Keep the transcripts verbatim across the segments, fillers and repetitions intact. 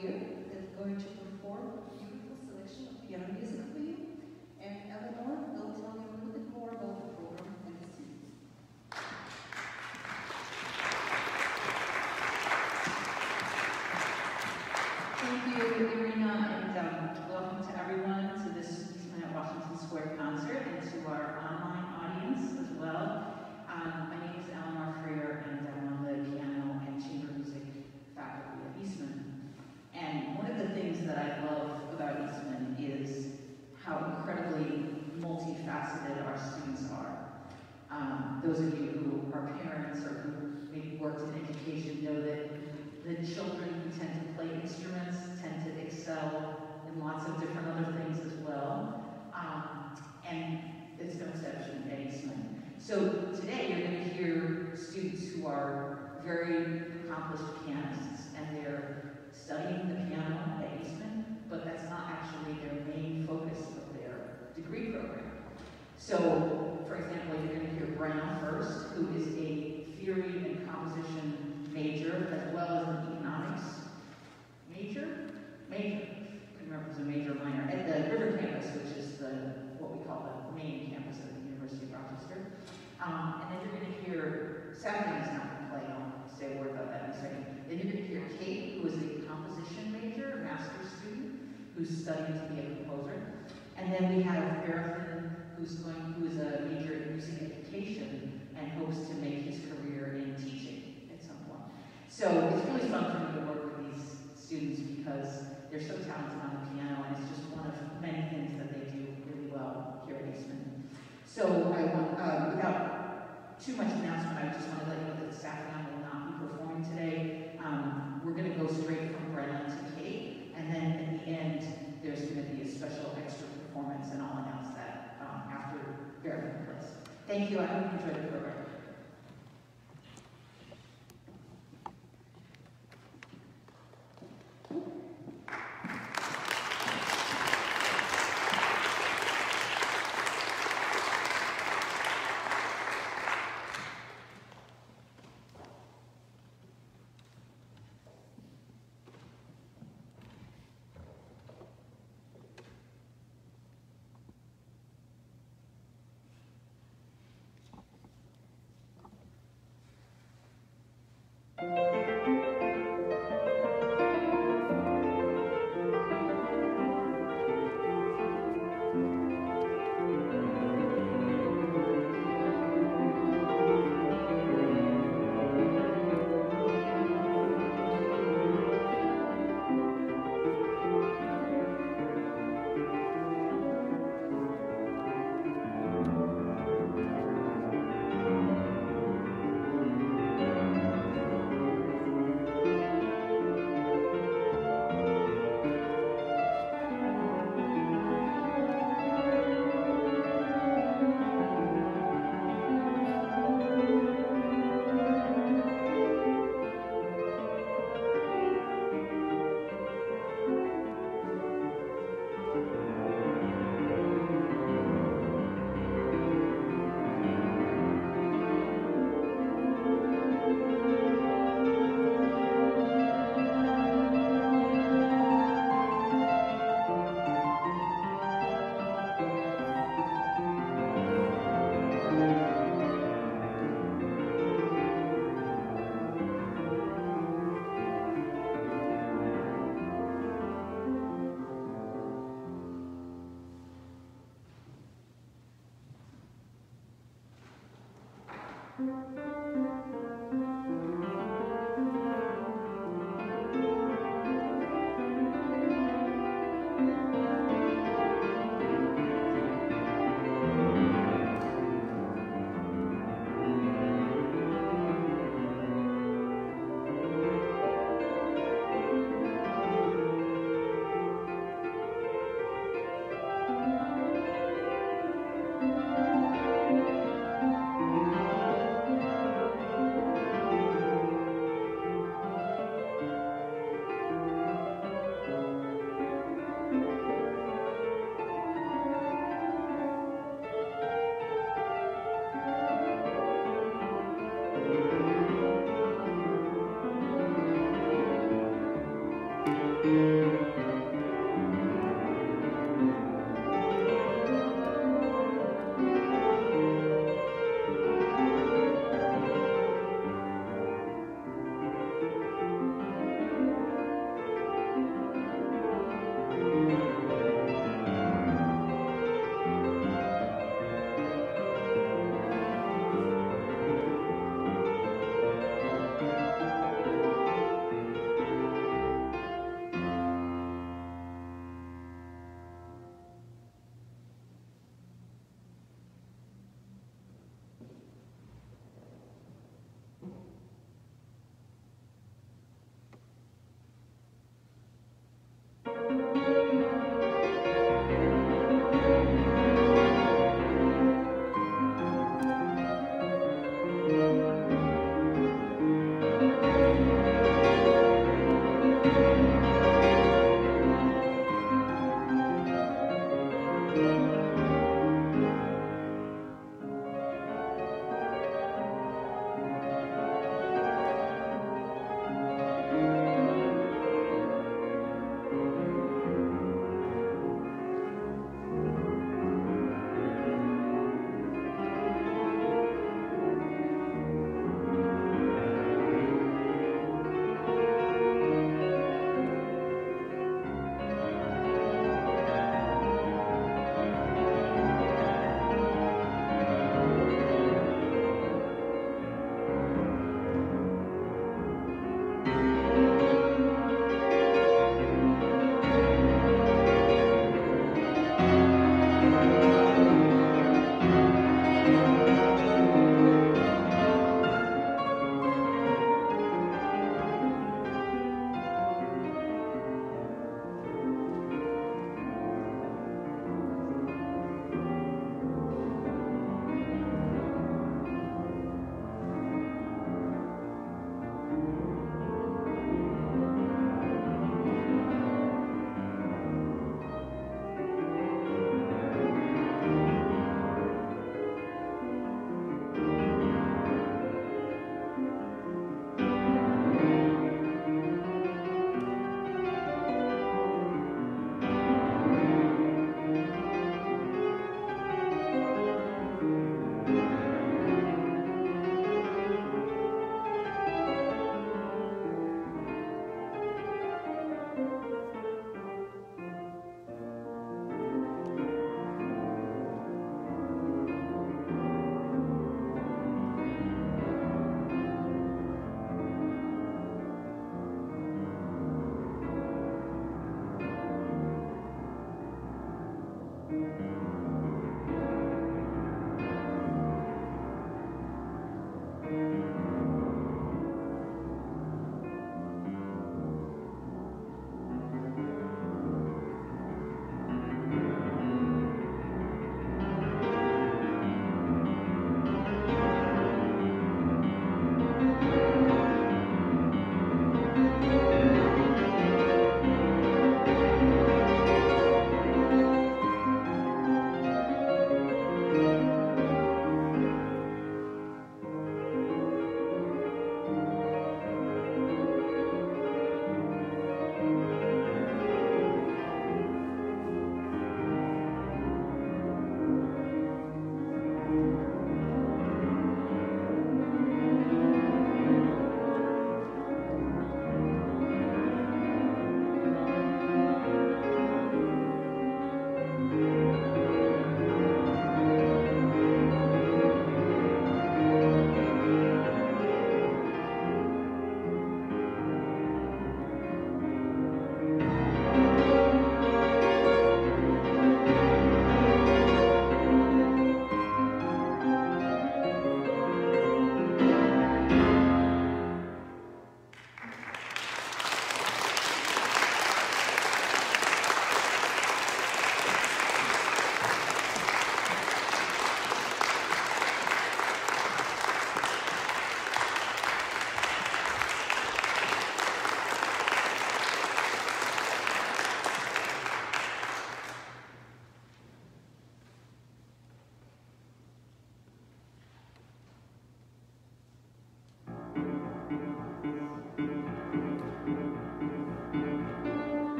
Greer is going to perform a beautiful selection of piano music for you. And Eleanor will tell you a little bit more about the program and the students. Thank you, Irina, and um, welcome to everyone to this uh, Washington Square concert and to our online audience as well. Um, my name is Eleanor Freer, and I'm on the piano and chamber music faculty at Eastman. And one of the things that I love about Eastman is how incredibly multifaceted our students are. Um, those of you who are parents or who maybe worked in education know that the children who tend to play instruments tend to excel in lots of different other things as well. Um, and it's no exception at Eastman. So today you're going to hear students who are very accomplished pianists, and they're studying the piano at Eastman, but that's not actually their main focus of their degree program. So, for example, you're going to hear Brown first, who is a theory and composition major, as well as an economics major? Major. I couldn't remember if it was a major or minor. At the River campus, which is the what we call the main campus of the University of Rochester. Um, and then you're going to hear, Stephanie is not going to play, I'll say a word about that in a second. Then you're going to hear Kate, who is a composition major, a master's student, who's studying to be a composer. And then we have Erathan, who's going, who is a major in music education and hopes to make his career in teaching at some point. So it's really fun for me to work with these students because they're so talented on the piano, and it's just one of many things that they do really well here at Eastman. So I want, uh, without too much announcement, I just want to let you know that Saffron will not be performing today. Um, we're going to go straight from Brenna to Kate, and then at the end, there's going to be a special extra performance, and I'll announce that um, after Vera plays. Thank you. I hope you enjoyed the program. Thank you.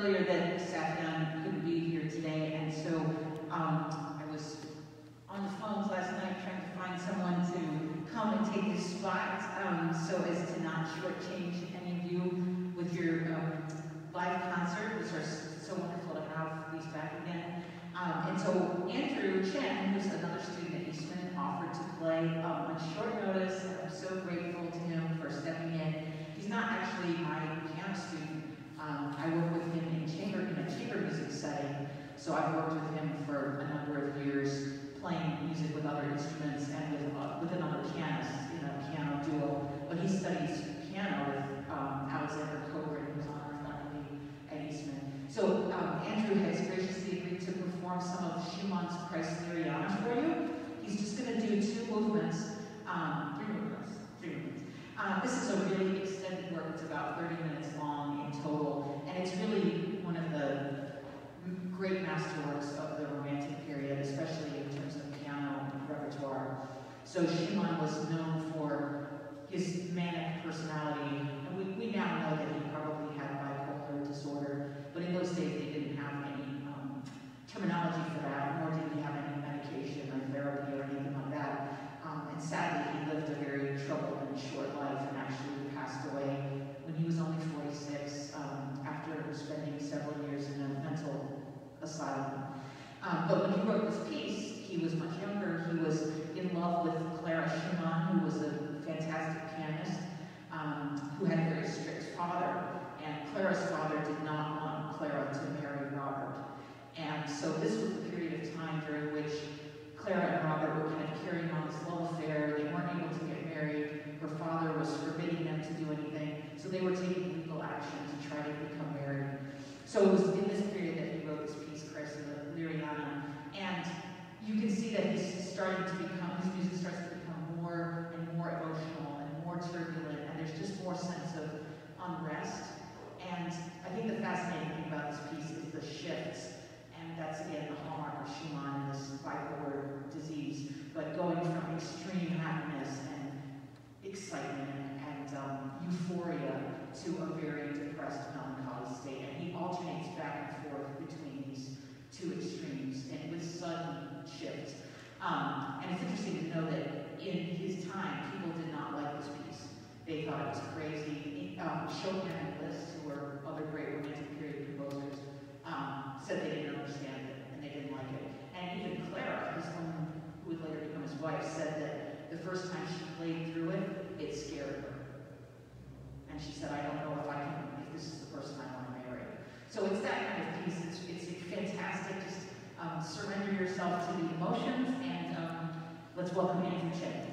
earlier that Seth Young couldn't be here today, and so um, I was on the phones last night trying to find someone to come and take his spot, um, so as to not shortchange any of you with your um, live concert, which are so wonderful to have these back again. Um, and so Andrew Chen, who's another student at Eastman, offered to play um, on short notice, and I'm so grateful to him for stepping in. He's not actually my piano student. Um, I work with him in chamber in a chamber music setting, so I've worked with him for a number of years, playing music with other instruments and with uh, with another pianist, you know, piano duo. But he studies piano with um, Alexander Cochran, who's on our faculty at Eastman. So um, Andrew has graciously agreed to perform some of Schumann's Kreislyrian for you. He's just going to do two movements, um, three movements, three movements. Uh, this is a really extended work. It's about thirty minutes long in total, and it's really one of the great masterworks of the Romantic period, especially in terms of piano repertoire. So Schumann was known for his manic personality, and we, we now know that he probably had bipolar disorder, but in those days they didn't have any um, terminology for that, nor did he have any medication or therapy or anything like that. Um, and sadly, he lived a very troubled and short life, and actually passed away when he was only forty-six, um, after spending several years in a mental asylum. Um, but when he wrote this piece, he was much younger. He was in love with Clara Schumann, who was a fantastic pianist, um, who had a very strict father. And Clara's father did not want Clara to marry Robert. And so this was the period of time during which Clara and Robert were kind of carrying on this love affair. They weren't able to get married. Her father was forbidding them to do anything. So they were taking legal action to try to become married. So it was in this period that he wrote this piece, Kreislyrian. And you can see that he's starting to become, his music starts to become more and more emotional and more turbulent. And there's just more sense of unrest. And I think the fascinating thing about this piece is the shifts. That's, again, the hallmark of Schumann and this bipolar disease, but going from extreme happiness and excitement and um, euphoria to a very depressed, melancholy state. And he alternates back and forth between these two extremes and with sudden shifts. Um, and it's interesting to know that in his time, people did not like this piece. They thought it was crazy. Um, Chopin and Liszt, who were other great Romantic period composers, Um, said they didn't understand it and they didn't like it. And even Clara, his woman, who would later become his wife, said that the first time she played through it, it scared her. And she said, I don't know if I can, if this is the person I want to marry. So it's that kind of piece. It's, it's fantastic. Just um, surrender yourself to the emotions, and um, let's welcome Andrew Chen.